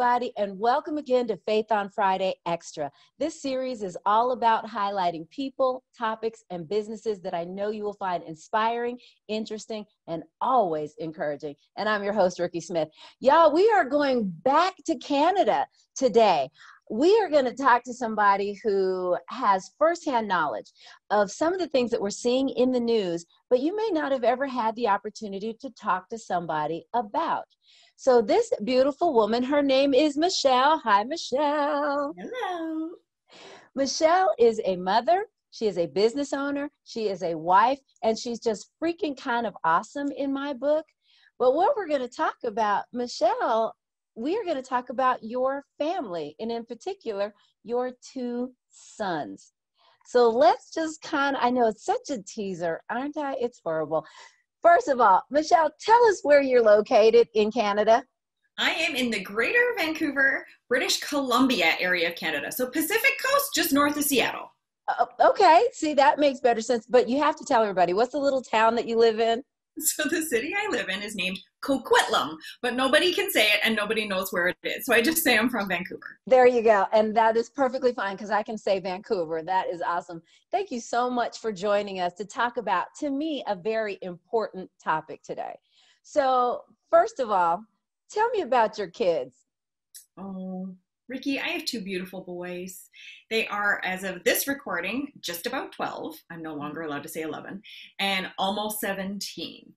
everybody, and welcome again to Faith on Friday Extra. This series is all about highlighting people, topics, and businesses that I know you will find inspiring, interesting, and always encouraging. And I'm your host, Ricky Smith. Y'all, we are going back to Canada today. We are going to talk to somebody who has firsthand knowledge of some of the things that we're seeing in the news, but you may not have ever had the opportunity to talk to somebody about. So this beautiful woman, her name is Michelle. Hi, Michelle. Hello. Michelle is a mother. She is a business owner. She is a wife, and she's just freaking kind of awesome in my book. But what we're going to talk about, Michelle, we are going to talk about your family, and in particular, your two sons. So let's just kind of, I know it's such a teaser, aren't I? It's horrible. First of all, Michelle, tell us where you're located in Canada. I am in the greater Vancouver, British Columbia area of Canada. So Pacific Coast, just north of Seattle. Okay. See, that makes better sense. But you have to tell everybody, what's the little town that you live in? So the city I live in is named Coquitlam, but nobody can say it and nobody knows where it is. So I just say I'm from Vancouver. There you go. And that is perfectly fine because I can say Vancouver. That is awesome. Thank you so much for joining us to talk about, to me, a very important topic today. So first of all, tell me about your kids. Oh, Ricky, I have two beautiful boys. They are, as of this recording, just about 12. I'm no longer allowed to say 11, and almost 17.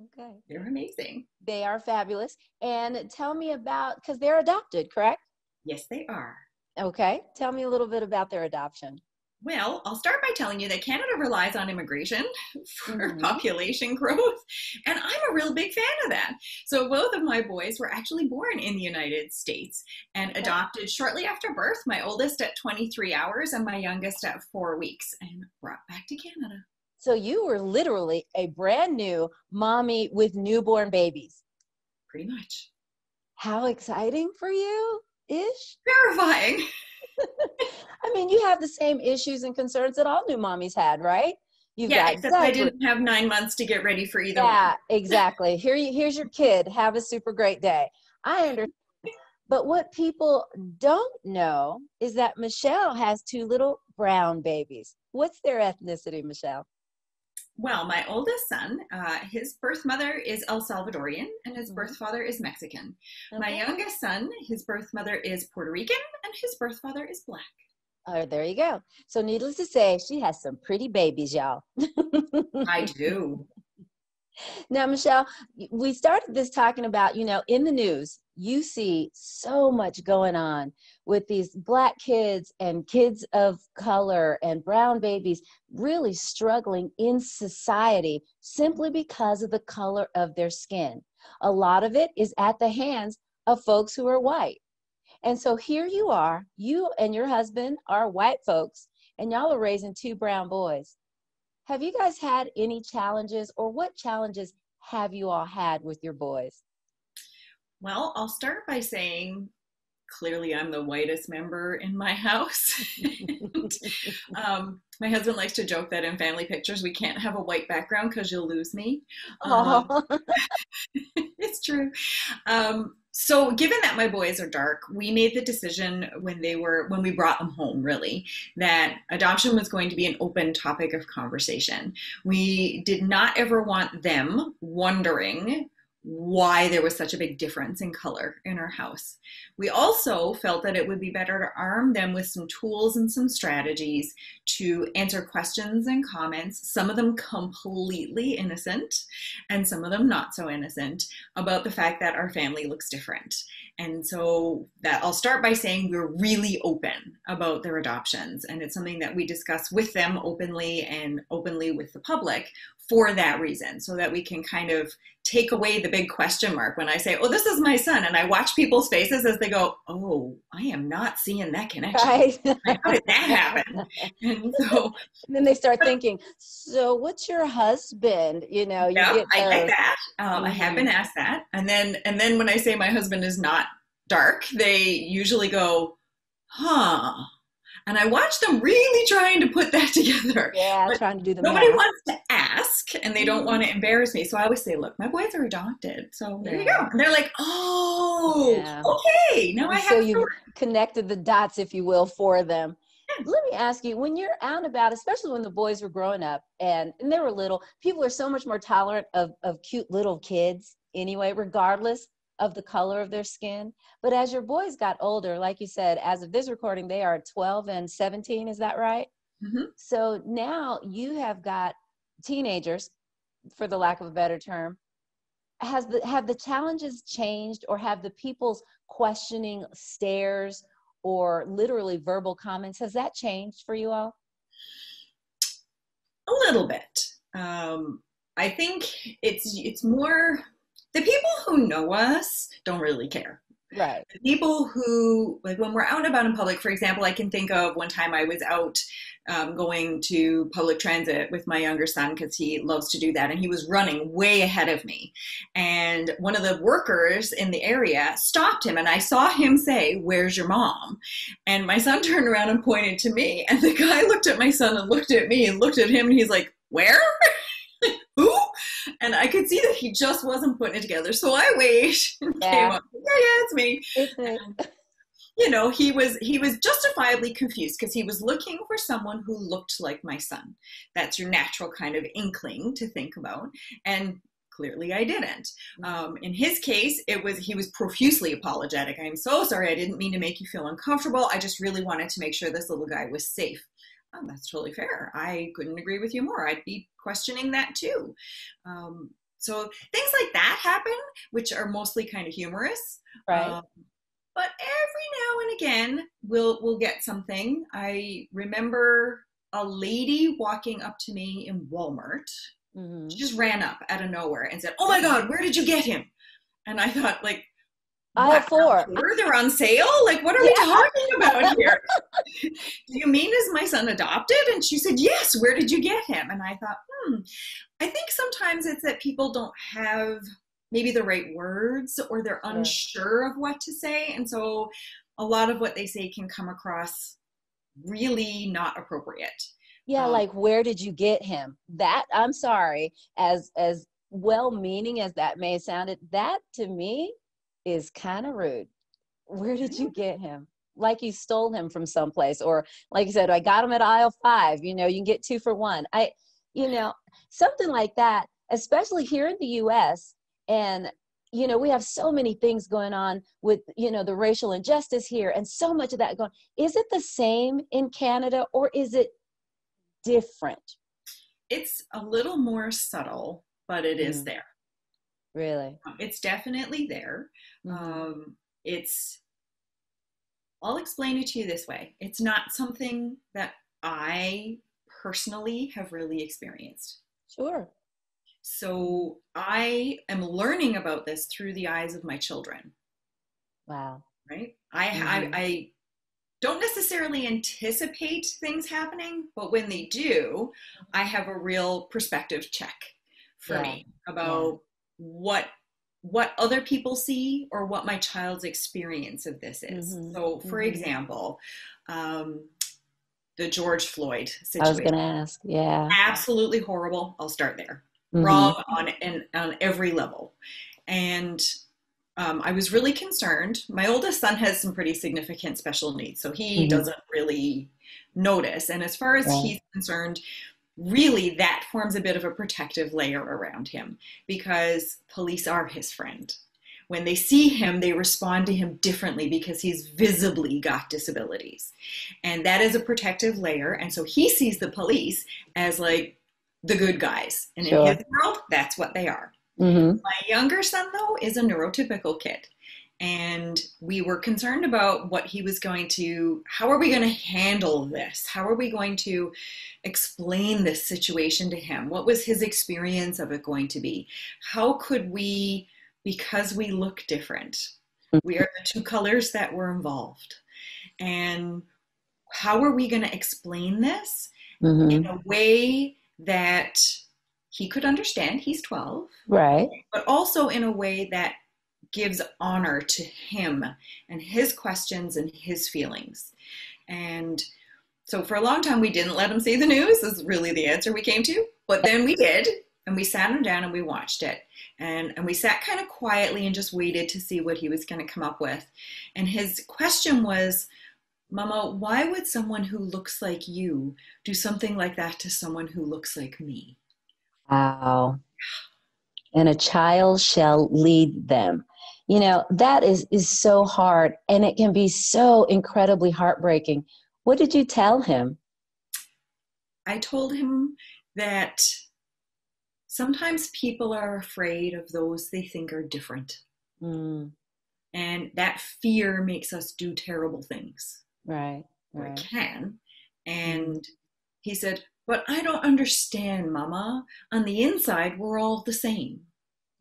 Okay. They're amazing. They are fabulous. And tell me about, because they're adopted, correct? Yes, they are. Okay. Tell me a little bit about their adoption. Well, I'll start by telling you that Canada relies on immigration for population growth, and I'm a real big fan of that. So both of my boys were actually born in the United States and adopted shortly after birth, my oldest at 23 hours and my youngest at 4 weeks, and brought back to Canada. So you were literally a brand new mommy with newborn babies. Pretty much. How exciting for you, ish? Terrifying. I mean, you have the same issues and concerns that all new mommies had, right? Except I didn't have 9 months to get ready for either one. Yeah, exactly. Here's your kid. Have a super great day. I understand. But what people don't know is that Michelle has two little brown babies. What's their ethnicity, Michelle? Well, my oldest son, his birth mother is El Salvadorian, and his birth father is Mexican. Okay. My youngest son, his birth mother is Puerto Rican, and his birth father is Black. Oh, there you go. So needless to say, she has some pretty babies, y'all. I do. Now, Michelle, we started this talking about, you know, in the news, you see so much going on with these Black kids and kids of color and brown babies really struggling in society simply because of the color of their skin. A lot of it is at the hands of folks who are white. And so here you are, you and your husband are white folks, and y'all are raising two brown boys. Have you guys had any challenges, or what challenges have you all had with your boys? Well, I'll start by saying, clearly I'm the whitest member in my house. My husband likes to joke that in family pictures, we can't have a white background because you'll lose me. It's true. So given that my boys are dark, we made the decision when we brought them home, really, that adoption was going to be an open topic of conversation. We did not ever want them wondering why there was such a big difference in color in our house. We also felt that it would be better to arm them with some tools and some strategies to answer questions and comments, some of them completely innocent and some of them not so innocent, about the fact that our family looks different. And so that I'll start by saying we're really open about their adoptions, and it's something that we discuss with them openly and openly with the public for that reason, so that we can kind of take away the big question mark when I say, oh, this is my son, and I watch people's faces as they go, oh, I am not seeing that connection. Right. How did that happen? And then they start thinking, so what's your husband? You know, I get that. I have been asked that. And then when I say my husband is not dark, they usually go, huh. And I watched them really trying to put that together. Yeah, trying to do the math. Nobody wants to ask, and they don't want to embarrass me. So I always say, look, my boys are adopted. So there you go. And they're like, oh, okay. Now I have to. So you connected the dots, if you will, for them. Let me ask you, when you're out and about, especially when the boys were growing up and they were little, people are so much more tolerant of cute little kids anyway, regardless of the color of their skin. But as your boys got older, like you said, as of this recording, they are 12 and 17. Is that right? Mm-hmm. So now you have got teenagers, for the lack of a better term. Have the challenges changed, or have the people's questioning stares or literally verbal comments, has that changed for you all? A little bit. I think it's more, the people who know us don't really care. Right. The people who, like when we're out and about in public, for example, I can think of one time I was out going to public transit with my younger son because he loves to do that. And he was running way ahead of me. And one of the workers in the area stopped him. And I saw him say, "Where's your mom?" And my son turned around and pointed to me. And the guy looked at my son and looked at me and looked at him. And he's like, "Where?" Who? And I could see that he just wasn't putting it together. So I waved and came up. Yeah, it's me. And, you know, he was justifiably confused because he was looking for someone who looked like my son. That's your natural kind of inkling to think about. And clearly I didn't. In his case, he was profusely apologetic. "I'm so sorry. I didn't mean to make you feel uncomfortable. I just really wanted to make sure this little guy was safe." Oh, that's totally fair. I couldn't agree with you more. I'd be questioning that too. So things like that happen, which are mostly kind of humorous. Right. But every now and again, we'll get something. I remember a lady walking up to me in Walmart. Mm-hmm. She just ran up out of nowhere and said, "Oh my God, where did you get him?" And I thought, like, they're on sale? Like, what are we talking about here? "Do you mean, is my son adopted?" And she said, "Yes, where did you get him?" And I thought, I think sometimes it's that people don't have maybe the right words, or they're unsure of what to say. And so a lot of what they say can come across really not appropriate. Yeah, like, where did you get him? That, I'm sorry, as well-meaning as that may have sounded, that to me is kind of rude. Where did you get him? Like you stole him from someplace, or like you said, "I got him at aisle 5, you know, you can get 2 for 1. Something like that, especially here in the U.S. And, you know, we have so many things going on with, you know, the racial injustice here, and so much of that going. Is it the same in Canada, or is it different? It's a little more subtle, but it is there. Really? It's definitely there. I'll explain it to you this way. It's not something that I personally have really experienced. Sure. So I am learning about this through the eyes of my children. Wow. Right? I don't necessarily anticipate things happening, but when they do, I have a real perspective check for me about what other people see, or what my child's experience of this is. So for example, the George Floyd situation. I was going to ask, absolutely horrible. I'll start there. Wrong on every level. And I was really concerned. My oldest son has some pretty significant special needs, so he doesn't really notice. And as far as he's concerned, really that forms a bit of a protective layer around him, because police are his friend. When they see him, they respond to him differently because he's visibly got disabilities. And that is a protective layer. And so he sees the police as like the good guys. And in his world, that's what they are. My younger son, though, is a neurotypical kid. And we were concerned about what he was going to, how are we going to handle this? How are we going to explain this situation to him? What was his experience of it going to be? How could we, because we look different, we are the two colors that were involved. And how are we going to explain this in a way that he could understand? He's 12. Right. But also in a way that gives honor to him and his questions and his feelings. And So for a long time, we didn't let him see the news is really the answer we came to. But then we did, and we sat him down and we watched it. And we sat kind of quietly and just waited to see what he was going to come up with. And his question was, Mama, why would someone who looks like you do something like that to someone who looks like me? Wow. And a child shall lead them. You know, that is so hard, and it can be so incredibly heartbreaking. What did you tell him? I told him that sometimes people are afraid of those they think are different. Mm. And that fear makes us do terrible things. Right. Right. Or it can. And he said, but I don't understand, Mama. On the inside, we're all the same.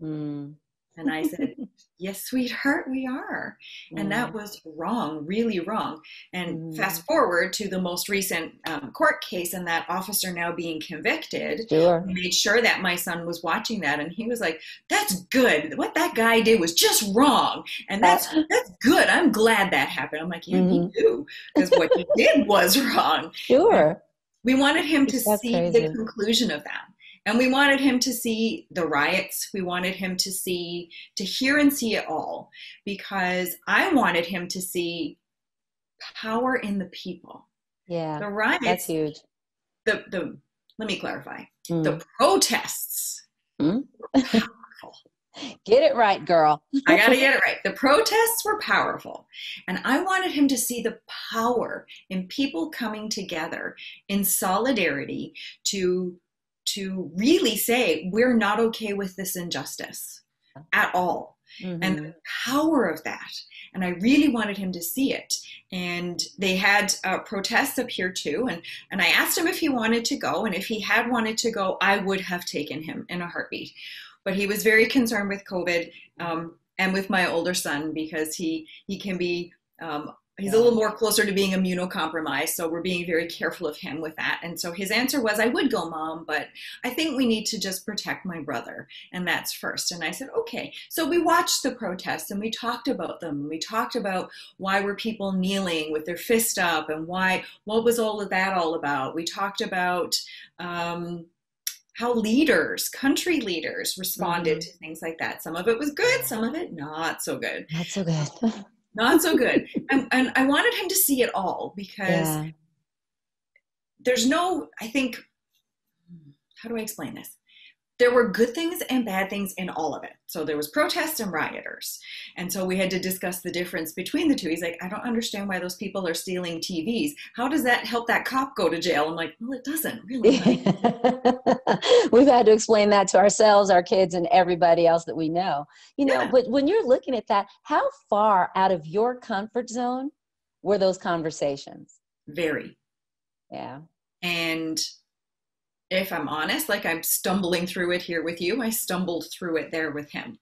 Mm. And I said, yes, sweetheart, we are. And that was wrong, really wrong. And fast forward to the most recent court case and that officer now being convicted. Sure. I made sure that my son was watching that. And he was like, that's good. What that guy did was just wrong. And that's good. I'm glad that happened. I'm like, yeah, me too. Because what he did was wrong. Sure. And we wanted him to see the conclusion of that. And we wanted him to see the riots. We wanted him to hear and see it all, because I wanted him to see power in the people. Yeah, the riots. That's huge. The let me clarify. The protests. Were powerful. Get it right, girl. I gotta get it right. The protests were powerful, and I wanted him to see the power in people coming together in solidarity to really say, we're not okay with this injustice at all. And the power of that. And I really wanted him to see it. And they had protests up here too. And I asked him if he wanted to go. And if he had wanted to go, I would have taken him in a heartbeat. But he was very concerned with COVID and with my older son, because he can be... he's a little more closer to being immunocompromised, so we're being very careful of him with that. And so his answer was, I would go, Mom, but I think we need to just protect my brother, and that's first. And I said, okay. So we watched the protests, and we talked about them. We talked about why were people kneeling with their fist up, and what was all of that all about? We talked about how leaders, country leaders, responded to things like that. Some of it was good, some of it not so good. Not so good. Not so good. And I wanted him to see it all, because there's no, I think, how do I explain this? There were good things and bad things in all of it. So there was protests and rioters. And so we had to discuss the difference between the two. He's like, I don't understand why those people are stealing TVs. How does that help that cop go to jail? I'm like, well, it doesn't really. We've had to explain that to ourselves, our kids, and everybody else that we know. You know, but when you're looking at that, how far out of your comfort zone were those conversations? Very. Yeah. And... if I'm honest, like I'm stumbling through it here with you, I stumbled through it there with him.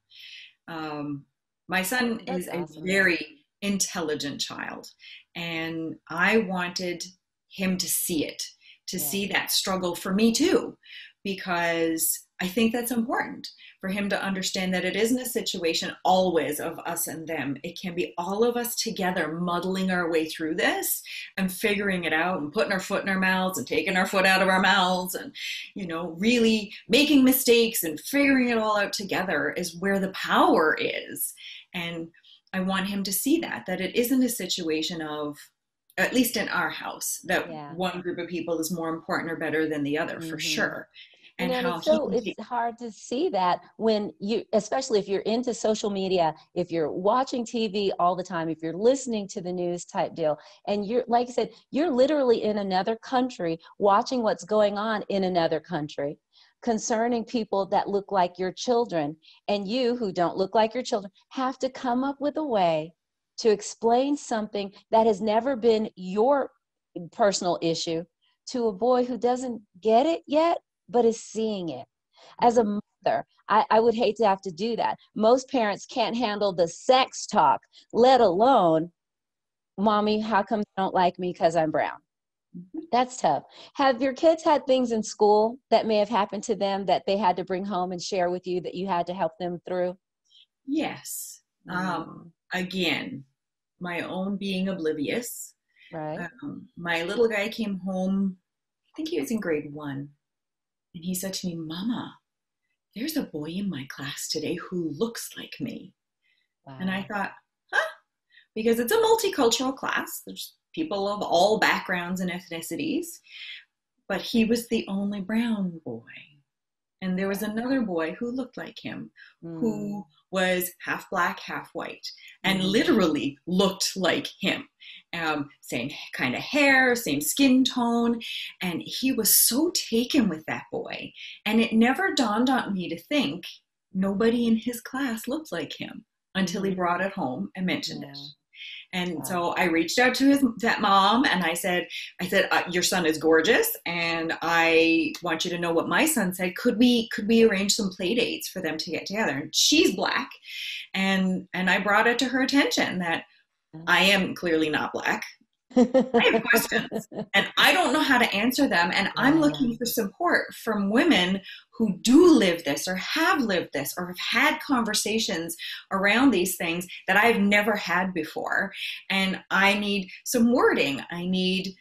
My son is awesome. A very intelligent child, and I wanted him to see it, to see that struggle for me too, because I think that's important for him to understand that it isn't a situation always of us and them. It can be all of us together muddling our way through this and figuring it out and putting our foot in our mouths and taking our foot out of our mouths and, you know, really making mistakes and figuring it all out together is where the power is. And I want him to see that it isn't a situation of, at least in our house, that one group of people is more important or better than the other for sure. And it's hard to see that when you, especially if you're into social media, if you're watching TV all the time, if you're listening to the news type deal, and you're, like I said, you're literally in another country watching what's going on in another country concerning people that look like your children, and you who don't look like your children have to come up with a way to explain something that has never been your personal issue to a boy who doesn't get it yet, but is seeing it. As a mother, I would hate to have to do that. Most parents can't handle the sex talk, let alone, Mommy, how come you don't like me because I'm brown? That's tough. Have your kids had things in school that may have happened to them that they had to bring home and share with you that you had to help them through? Yes. Again, my own being oblivious Right. My little guy came home, I think he was in grade 1, and he said to me, "Mama, there's a boy in my class today who looks like me." Wow. And I thought, huh? Because it's a multicultural class. There's people of all backgrounds and ethnicities, but he was the only brown boy. And there was another boy who looked like him, who was half black, half white, and literally looked like him. Same kind of hair, same skin tone. And he was so taken with that boy. And it never dawned on me to think nobody in his class looked like him until he brought it home and mentioned it. And so I reached out to that mom, and I said, your son is gorgeous, and I want you to know what my son said. Could we arrange some play dates for them to get together? And she's black, and I brought it to her attention that I am clearly not black. I have questions, and I don't know how to answer them, and I'm looking for support from women who do live this or have lived this or have had conversations around these things that I've never had before, and I need some wording. I need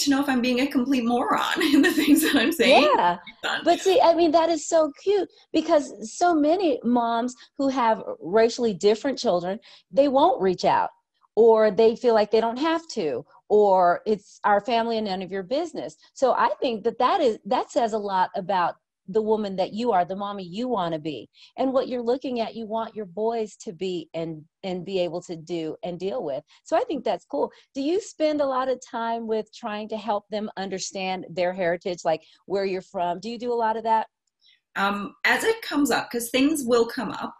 to know if I'm being a complete moron in the things that I'm saying. Yeah, but see, I mean, that is so cute, because so many moms who have racially different children, they won't reach out, or they feel like they don't have to, or it's our family and none of your business. So I think that says a lot about the woman that you are, the mommy you want to be, and what you're looking at. You want your boys to be and be able to do and deal with. So I think that's cool. Do you spend a lot of time with trying to help them understand their heritage, like where you're from? Do you do a lot of that? As it comes up, because things will come up,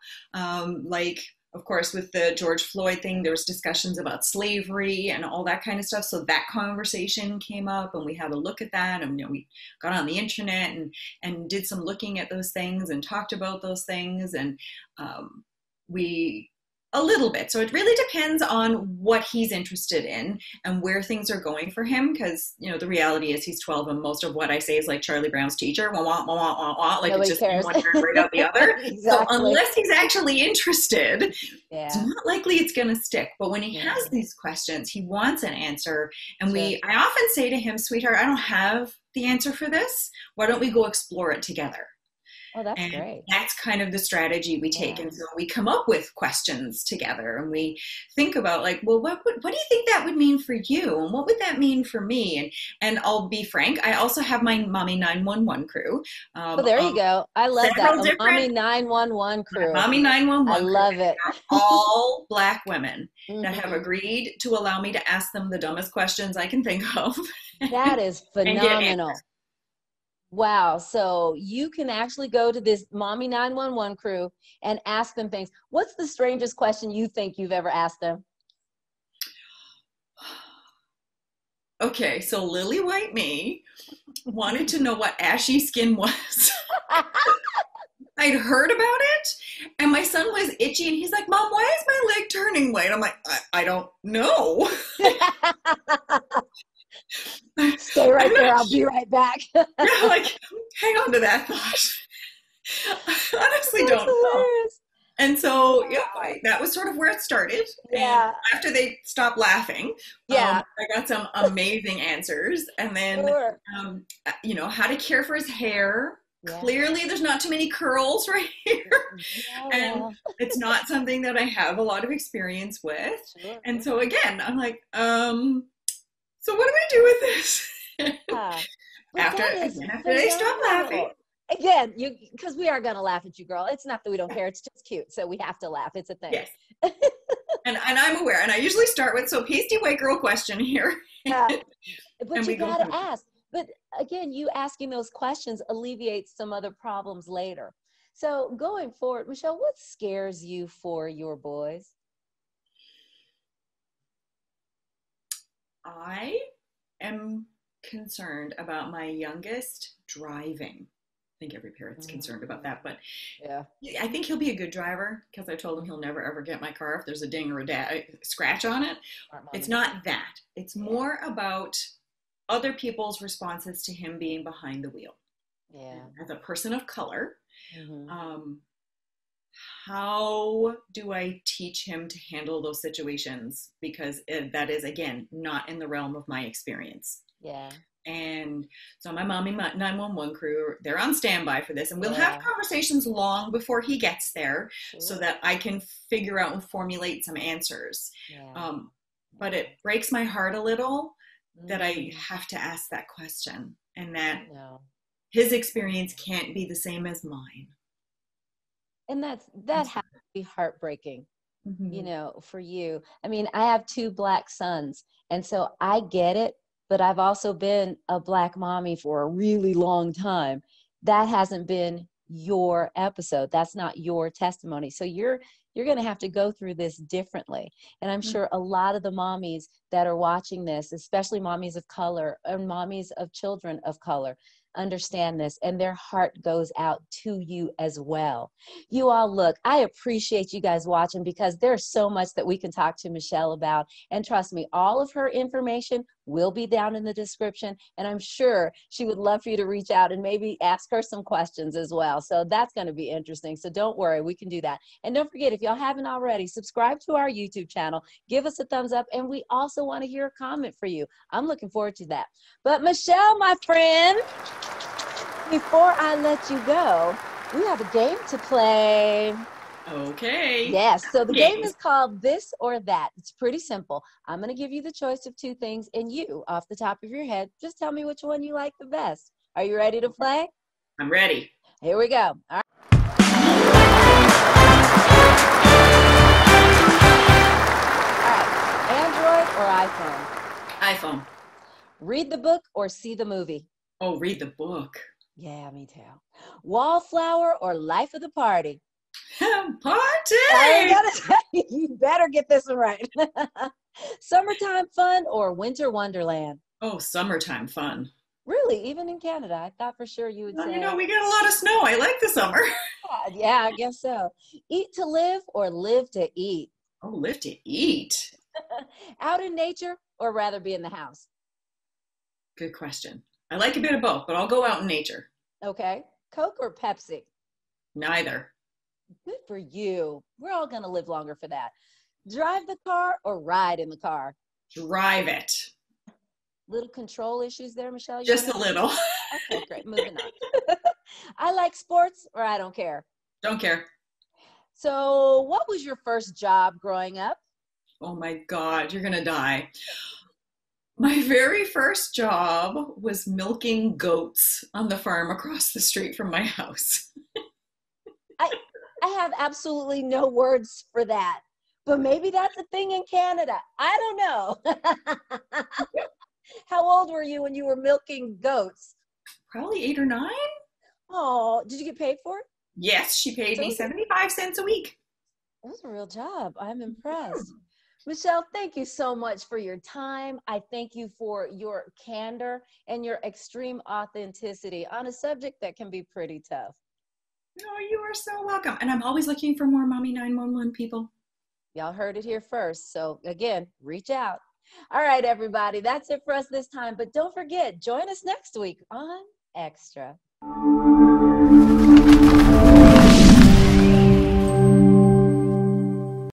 like, of course, with the George Floyd thing, there was discussions about slavery and all that kind of stuff. So that conversation came up, and we had a look at that, and, you know, we got on the internet and did some looking at those things and talked about those things. And a little bit. So it really depends on what he's interested in and where things are going for him. Because, you know, the reality is he's 12, and most of what I say is like Charlie Brown's teacher. Wah, wah, wah, wah, wah. Like, nobody, it's just cares. One turn right out the other. Exactly. So unless he's actually interested, it's not likely it's going to stick. But when he has these questions, he wants an answer. And I often say to him, "Sweetheart, I don't have the answer for this. Why don't we go explore it together?" Oh, that's great. That's kind of the strategy we take. And so we come up with questions together, and we think about, like, well, what do you think that would mean for you? And what would that mean for me? And I'll be frank, I also have my Mommy 911 crew. Well, there you go. I love that. Mommy 911 crew. Mommy 911 I love crew. It. All black women that have agreed to allow me to ask them the dumbest questions I can think of. That is phenomenal. Wow. So you can actually go to this Mommy 911 crew and ask them things. What's the strangest question you think you've ever asked them? Okay. So Lily White Me wanted to know what ashy skin was. I'd heard about it, and my son was itchy, and he's like, "Mom, why is my leg turning white?" I'm like, I don't know. Stay right there. I'll be right back. Yeah, like, hang on to that thought. I honestly don't know. And so, that was sort of where it started. Yeah. And after they stopped laughing, I got some amazing answers. And then, you know, how to care for his hair. Yeah. Clearly, there's not too many curls right here, and it's not something that I have a lot of experience with. Sure. And so again, I'm like, so what do I do with this? After they stop laughing. Again, because we are going to laugh at you, girl. It's not that we don't care. It's just cute. So we have to laugh. It's a thing. Yes. and I'm aware. And I usually start with, so pasty white girl question here. But you got to ask. But again, you asking those questions alleviates some other problems later. So going forward, Michelle, what scares you for your boys? I am concerned about my youngest driving. I think every parent's concerned about that, but I think he'll be a good driver, because I told him he'll never ever get my car if there's a ding or a scratch on it. It's not that. It's more about other people's responses to him being behind the wheel. Yeah. As a person of color, how do I teach him to handle those situations? Because that is, again, not in the realm of my experience. Yeah. And so my mom and my 911 crew, they're on standby for this. And we'll have conversations long before he gets there so that I can figure out and formulate some answers. Yeah. But it breaks my heart a little that I have to ask that question, and that his experience can't be the same as mine. And that has to be heartbreaking, you know, for you. I mean, I have two Black sons, and so I get it, but I've also been a Black mommy for a really long time. That hasn't been your episode. That's not your testimony. So you're going to have to go through this differently. And I'm sure a lot of the mommies that are watching this, especially mommies of color and mommies of children of color, understand this, and their heart goes out to you as well. You all, look, I appreciate you guys watching, because there's so much that we can talk to Michelle about. And trust me, all of her information will be down in the description. And I'm sure she would love for you to reach out and maybe ask her some questions as well. So that's going to be interesting. So don't worry, we can do that. And don't forget, if y'all haven't already, subscribe to our YouTube channel, give us a thumbs up, and we also want to hear a comment for you. I'm looking forward to that. But Michelle, my friend, before I let you go, we have a game to play. Okay. Yes. So the game is called This or That. It's pretty simple. I'm going to give you the choice of two things, and you, off the top of your head, just tell me which one you like the best. Are you ready to play? I'm ready. Here we go. All right. Android or iPhone? iPhone. Read the book or see the movie? Oh, read the book. Yeah, me too. Wallflower or Life of the Party? You better get this one right. Summertime fun or winter wonderland? Oh, summertime fun. Really? Even in Canada? I thought for sure you would say. You know, we get a lot of snow. I like the summer. Yeah, I guess so. Eat to live or live to eat? Oh, live to eat. Out in nature or rather be in the house? Good question. I like a bit of both, but I'll go out in nature. Okay. Coke or Pepsi? Neither. Good for you. We're all going to live longer for that. Drive the car or ride in the car? Drive it. Little control issues there, Michelle? Just a little. Okay, great. Moving on. I like sports or I don't care? Don't care. So what was your first job growing up? Oh my God, you're going to die. My very first job was milking goats on the farm across the street from my house. I have absolutely no words for that, but maybe that's a thing in Canada. I don't know. How old were you when you were milking goats? Probably 8 or 9. Oh, did you get paid for it? Yes, she paid me 75 cents a week. That was a real job. I'm impressed. Michelle, thank you so much for your time. I thank you for your candor and your extreme authenticity on a subject that can be pretty tough. No, you are so welcome. And I'm always looking for more Mommy 911 people. Y'all heard it here first. So again, reach out. All right, everybody. That's it for us this time. But don't forget, join us next week on Extra.